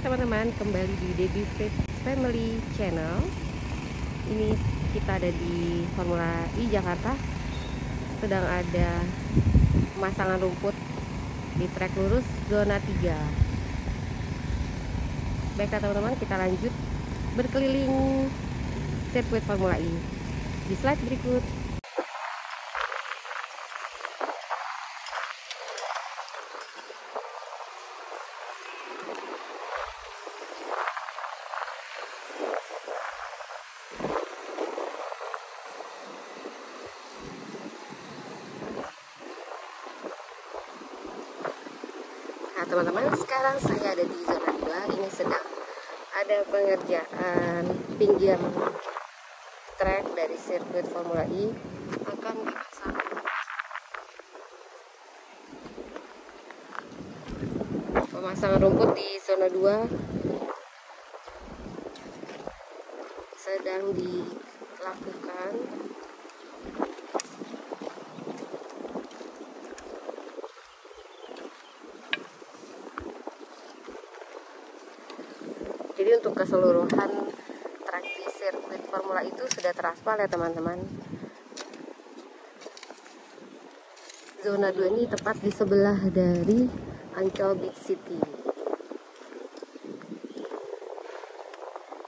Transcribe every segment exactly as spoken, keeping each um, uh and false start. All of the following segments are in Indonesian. Hai teman-teman, kembali di Debby Fritz Family Channel. Ini kita ada di Formula E Jakarta. Sedang ada pemasangan rumput di trek lurus zona tiga. Baiklah teman-teman, kita lanjut berkeliling sirkuit Formula E di slide berikut. Nah teman-teman, sekarang saya ada di zona dua. Ini sedang ada pengerjaan pinggir trek dari sirkuit Formula E akan dipasang. Pemasangan rumput di zona dua sedang dilakukan. Jadi untuk keseluruhan trek di sirkuit Formula itu sudah teraspal ya teman-teman. Zona dua ini tepat di sebelah dari Ancol Big City.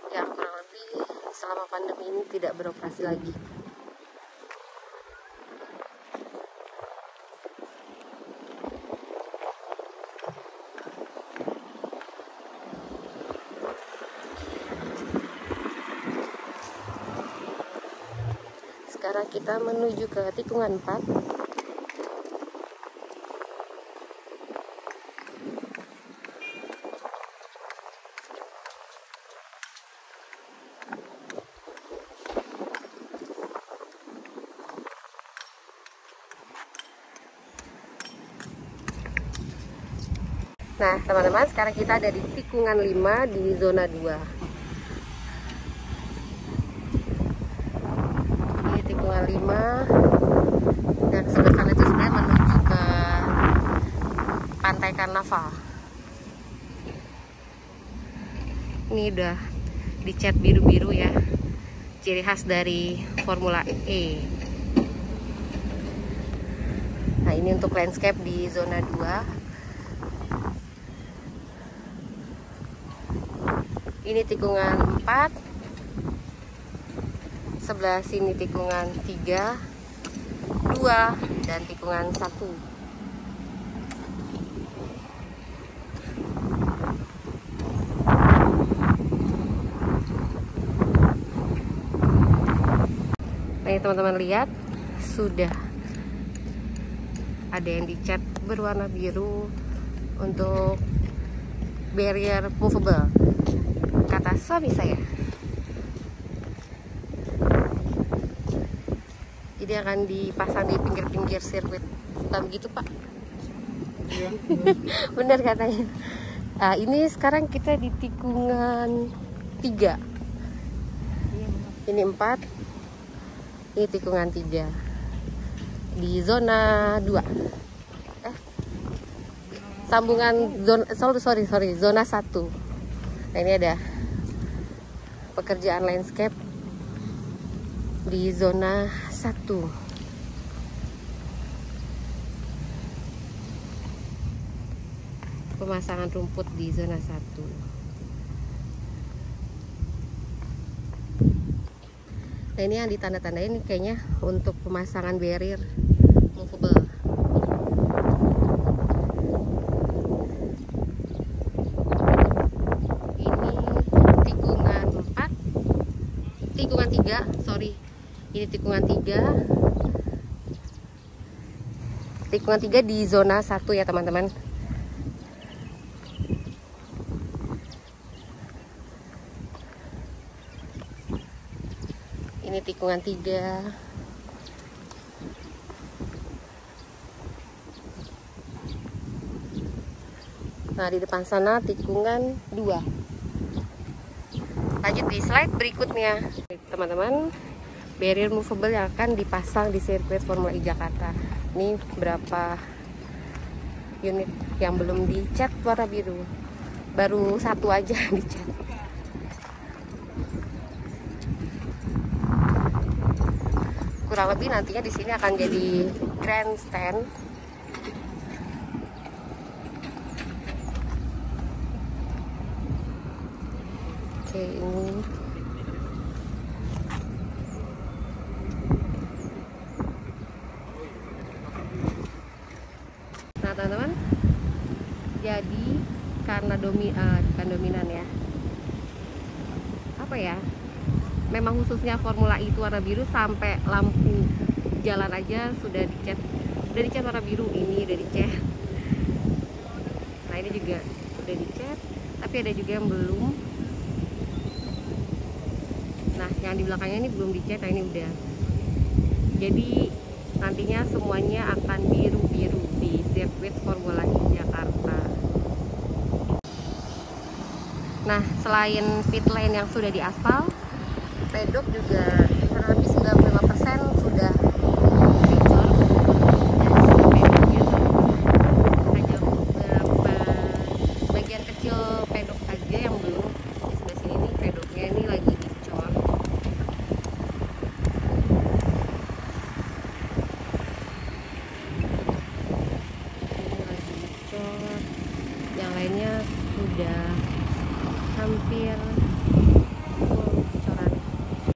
Ya, kurang lebih selama pandemi ini tidak beroperasi lagi. Sekarang kita menuju ke tikungan empat. Nah teman-teman, sekarang kita ada di tikungan lima di zona dua. tikungan lima dan sebelah sana itu sebenarnya menuju ke pantai Karnaval. Ini udah dicat biru-biru ya, ciri khas dari Formula E. Nah ini untuk landscape di zona dua. Ini tikungan empat, sebelah sini tikungan tiga, dua, dan tikungan satu. Nah, teman-teman lihat, sudah ada yang dicat berwarna biru untuk barrier movable, kata suami saya. Jadi akan dipasang di pinggir-pinggir sirkuit. Bukan begitu Pak? Iya. Bener katanya. Nah, ini sekarang kita di tikungan tiga. Iya, ini empat. Ini tikungan tiga. Di zona dua. Eh. Sambungan zona sorry sorry, sorry zona satu. Nah, ini ada pekerjaan landscape di zona satu. Pemasangan rumput di zona satu. Nah, ini yang ditanda-tandain kayaknya untuk pemasangan barrier movable. Ini tikungan empat, tikungan tiga, sorry. Ini tikungan tiga. Tikungan tiga di zona satu ya teman-teman. Ini tikungan tiga. Nah, di depan sana tikungan dua. Lanjut di slide berikutnya. Teman-teman, barrier movable yang akan dipasang di sirkuit Formula E Jakarta. Ini berapa unit yang belum dicat warna biru. baru satu aja dicat. Kurang lebih nantinya di sini akan jadi grandstand. Oke, ini nah teman-teman, jadi karena domi, uh, bukan dominan ya, apa ya, memang khususnya Formula E warna biru, sampai lampu jalan aja sudah dicat, udah dicat warna biru. Ini udah dicat, nah ini juga udah dicat, tapi ada juga yang belum. Nah, yang di belakangnya ini belum dicat, nah ini udah. Jadi nantinya semuanya akan biru-biru di sirkuit Formula E Jakarta. Nah, selain pit lane yang sudah diaspal, pedok juga kurang lebih sembilan puluh lima persen sudah dicor. Hanya beberapa bagian kecil pedok aja yang belum. Di sebelah sini nih pedoknya ini lagi dicor. Yang lainnya sudah hampir